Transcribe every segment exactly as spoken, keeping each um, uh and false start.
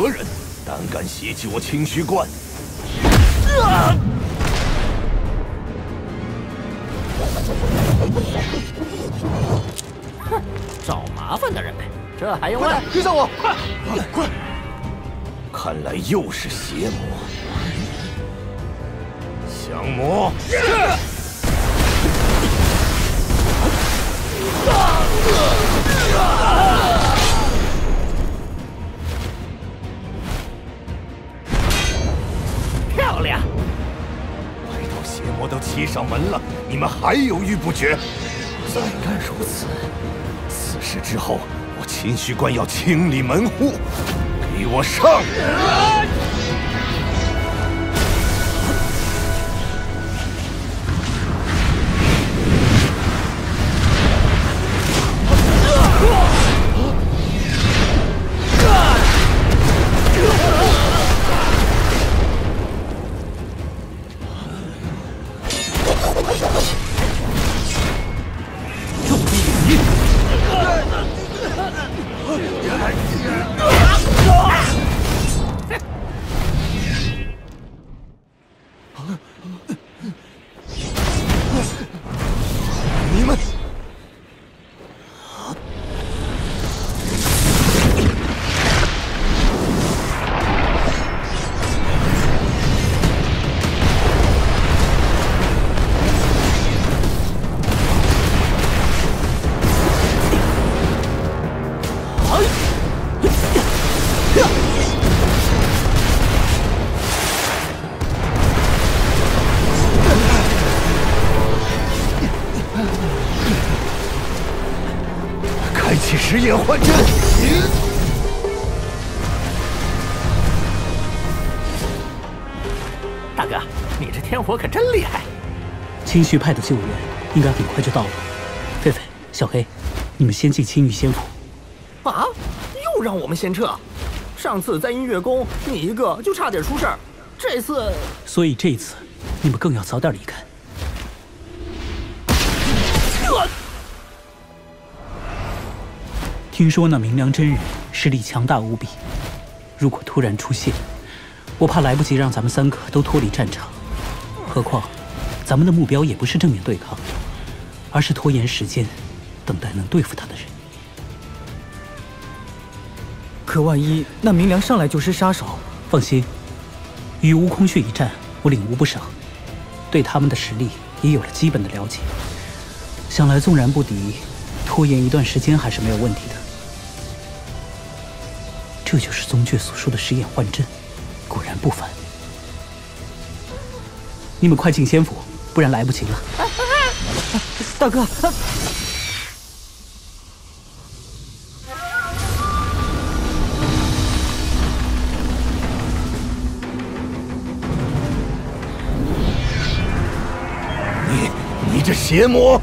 何人？胆敢袭击我清虚观！啊！ 哼，找麻烦的人呗，这还用问？跟上我，快快！看来又是邪魔，降魔！漂亮！外头邪魔都欺上门了，你们还犹豫不决？ 再敢如此！此事之后，我清虚观要清理门户，给我上！食眼幻针，大哥，你这天火可真厉害！清虚派的救援应该很快就到了。狒狒、小黑，你们先进青玉仙府。啊！又让我们先撤。上次在音乐宫，你一个就差点出事儿，这次……所以这一次，你们更要早点离开。 听说那明良真人实力强大无比，如果突然出现，我怕来不及让咱们三个都脱离战场。何况，咱们的目标也不是正面对抗，而是拖延时间，等待能对付他的人。可万一那明良上来就是杀手？放心，与吴空穴一战，我领悟不少，对他们的实力也有了基本的了解。想来纵然不敌，拖延一段时间还是没有问题的。 这就是宗爵所说的“食眼幻针”，果然不凡。你们快进仙府，不然来不及了。啊啊、大哥，啊、你你这邪魔！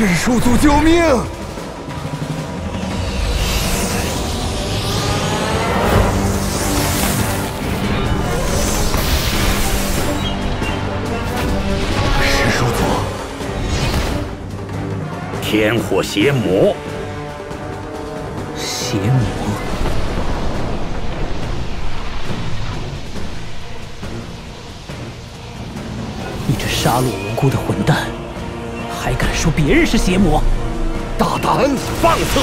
是叔祖，救命！是叔祖，天火邪魔，邪魔，你这杀戮无辜的混蛋！ 还敢说别人是邪魔？大胆放肆！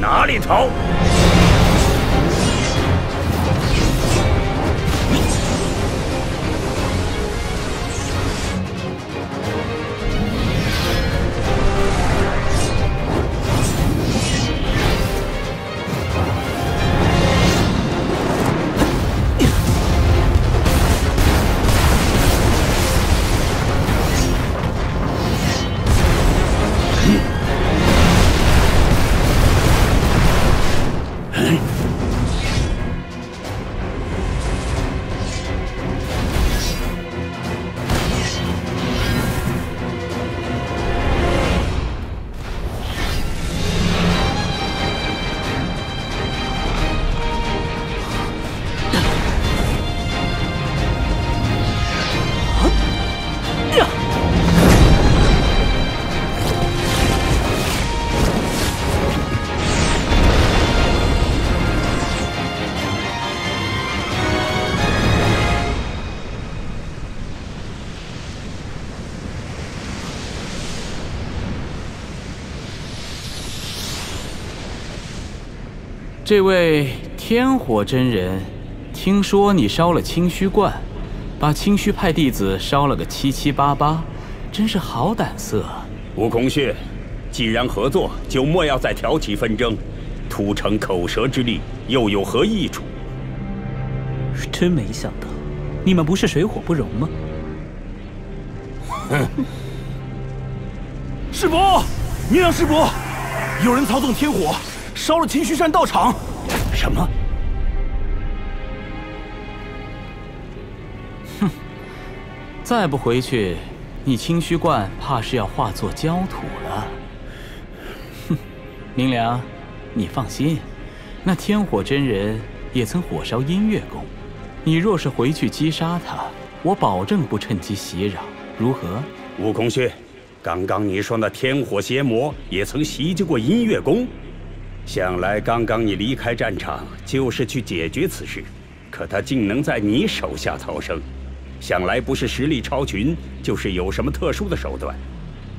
哪里逃？这位天火真人，听说你烧了清虚观，把清虚派弟子烧了个七七八八，真是好胆色啊！吴孔穴，既然合作，就莫要再挑起纷争，徒逞口舌之力，又有何益处？真没想到，你们不是水火不容吗？哼！师伯，你让师伯，有人操纵天火。 烧了清虚山道场，什么？哼！再不回去，你清虚观怕是要化作焦土了。哼！明良，你放心，那天火真人也曾火烧音乐宫，你若是回去击杀他，我保证不趁机袭扰，如何？悟空虚，刚刚你说那天火邪魔也曾袭击过音乐宫。 想来刚刚你离开战场就是去解决此事，可他竟能在你手下逃生，想来不是实力超群，就是有什么特殊的手段。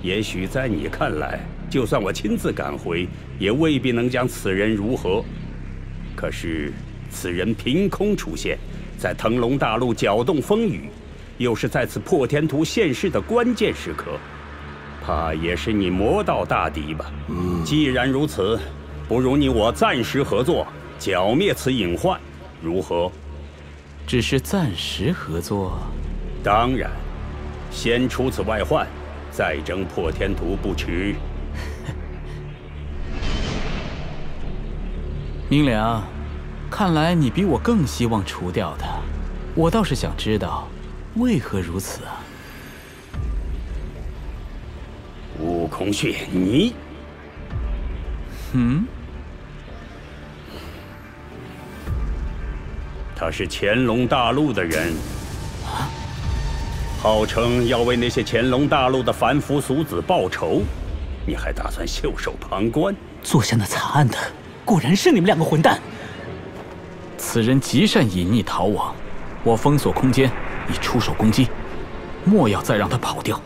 也许在你看来，就算我亲自赶回，也未必能将此人如何。可是此人凭空出现，在腾龙大陆搅动风雨，又是在此破天图现世的关键时刻，怕也是你魔道大敌吧？嗯，既然如此。 不如你我暂时合作，剿灭此隐患，如何？只是暂时合作？当然，先除此外患，再争破天图不迟。明良，看来你比我更希望除掉他，我倒是想知道，为何如此啊？悟空穴，你，嗯。 他是乾隆大陆的人，号称要为那些乾隆大陆的凡夫俗子报仇，你还打算袖手旁观？做下那惨案的，果然是你们两个混蛋！此人极善隐匿逃亡，我封锁空间，你出手攻击，莫要再让他跑掉。